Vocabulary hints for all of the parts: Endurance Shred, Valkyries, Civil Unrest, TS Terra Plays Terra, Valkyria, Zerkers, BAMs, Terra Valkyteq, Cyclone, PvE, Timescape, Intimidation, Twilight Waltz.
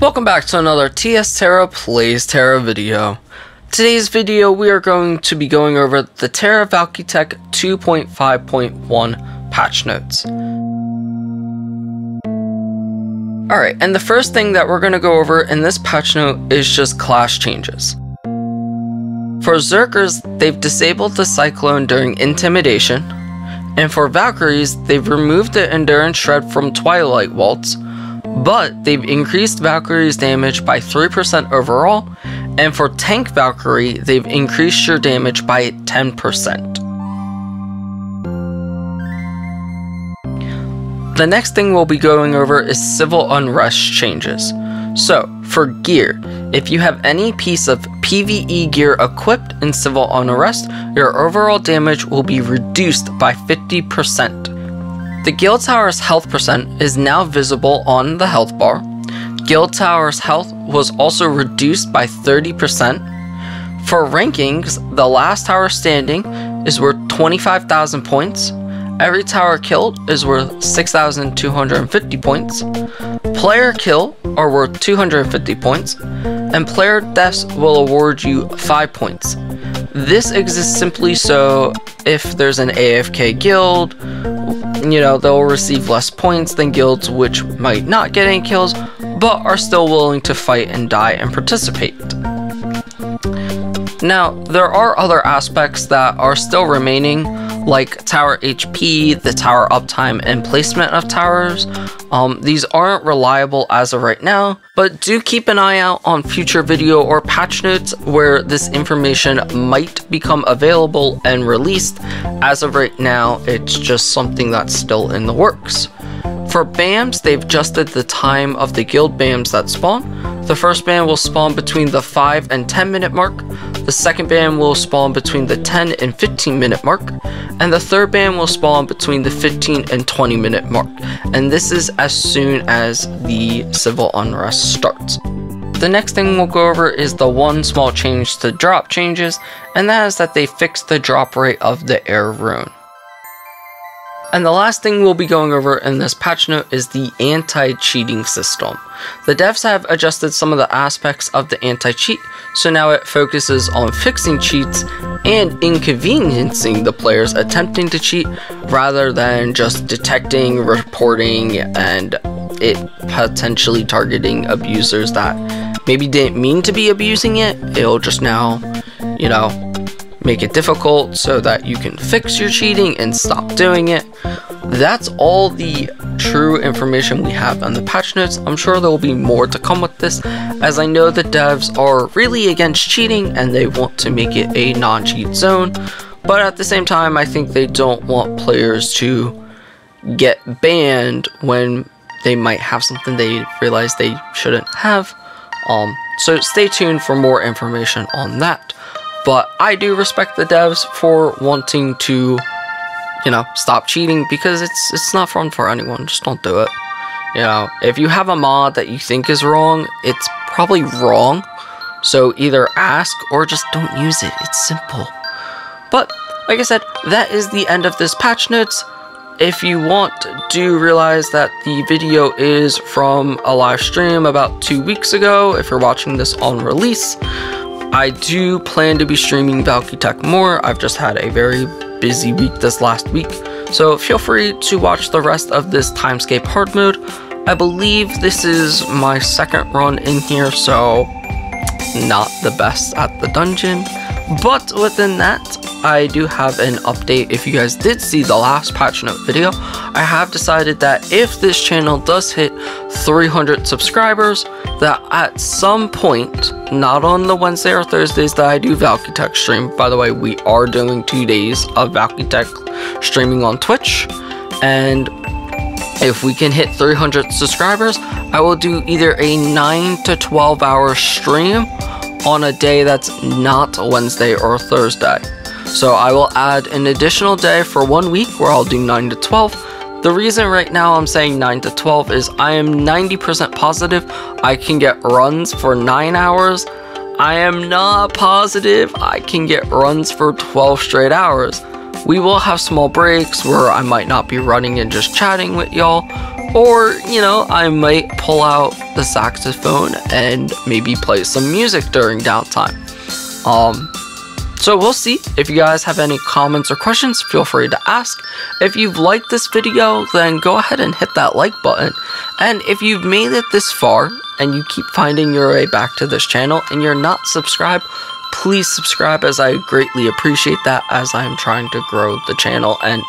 Welcome back to another TS Terra Plays Terra video. Today's video we are going to be going over the Terra Valkyteq 2.5.1 patch notes. Alright, and the first thing that we're going to go over in this patch note is just class changes. For Zerkers, they've disabled the Cyclone during Intimidation, and for Valkyries, they've removed the Endurance Shred from Twilight Waltz, but they've increased Valkyrie's damage by 3% overall, and for Tank Valkyrie, they've increased your damage by 10%. The next thing we'll be going over is Civil Unrest changes. So, for gear, if you have any piece of PvE gear equipped in Civil Unrest, your overall damage will be reduced by 50%. The Guild Tower's health percent is now visible on the health bar. Guild Tower's health was also reduced by 30%. For rankings, the last tower standing is worth 25,000 points. Every tower killed is worth 6,250 points. Player kill are worth 250 points. And player deaths will award you 5 points. This exists simply so if there's an AFK guild, you know, they'll receive less points than guilds which might not get any kills, but are still willing to fight and die and participate. Now, there are other aspects that are still remaining, like tower HP, the tower uptime, and placement of towers. These aren't reliable as of right now, but do keep an eye out on future video or patch notes where this information might become available and released. As of right now, it's just something that's still in the works. For BAMs, they've adjusted the time of the guild BAMs that spawn. The first BAM will spawn between the 5 and 10 minute mark. The second BAM will spawn between the 10 and 15 minute mark. And the third BAM will spawn between the 15 and 20 minute mark. And this is as soon as the Civil Unrest starts. The next thing we'll go over is the one small change to drop changes, and that is that they fixed the drop rate of the air rune. And the last thing we'll be going over in this patch note is the anti-cheating system. The devs have adjusted some of the aspects of the anti-cheat, so now it focuses on fixing cheats and inconveniencing the players attempting to cheat rather than just detecting, reporting, and it potentially targeting abusers that maybe didn't mean to be abusing it. It'll just now, you know, make it difficult so that you can fix your cheating and stop doing it. That's all the true information we have on the patch notes. I'm sure there will be more to come with this, as I know the devs are really against cheating and they want to make it a non-cheat zone, but at the same time I think they don't want players to get banned when they might have something they realize they shouldn't have. So stay tuned for more information on that. But I do respect the devs for wanting to, you know, stop cheating, because it's not fun for anyone. Just don't do it. You know, if you have a mod that you think is wrong, it's probably wrong. So either ask or just don't use it. It's simple. But like I said, that is the end of this patch notes. If you want, do realize that the video is from a live stream about 2 weeks ago, if you're watching this on release. I do plan to be streaming Valkyteq more. I've just had a very busy week this last week, so feel free to watch the rest of this Timescape hard mode. I believe this is my second run in here, so not the best at the dungeon. But within that, I do have an update. If you guys did see the last patch note video, I have decided that if this channel does hit 300 subscribers, that at some point, not on the Wednesday or Thursdays that I do Valkyteq stream, by the way, we are doing 2 days of Valkyteq streaming on Twitch, and if we can hit 300 subscribers, I will do either a 9 to 12 hour stream on a day that's not Wednesday or Thursday. So I will add an additional day for 1 week where I'll do 9 to 12. The reason right now I'm saying 9 to 12 is I am 90% positive I can get runs for 9 hours. I am not positive I can get runs for 12 straight hours. We will have small breaks where I might not be running and just chatting with y'all, Or, you know, I might pull out the saxophone and maybe play some music during downtime. So we'll see. If you guys have any comments or questions, feel free to ask. If you've liked this video, then go ahead and hit that like button. And if you've made it this far and you keep finding your way back to this channel and you're not subscribed, please subscribe, as I greatly appreciate that, as I'm trying to grow the channel and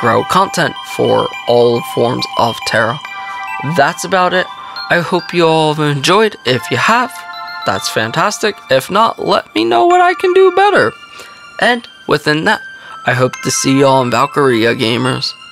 grow content for all forms of Terra. That's about it. I hope you all have enjoyed. If you have, that's fantastic. If not, let me know what I can do better. And within that, I hope to see y'all in Valkyria, gamers.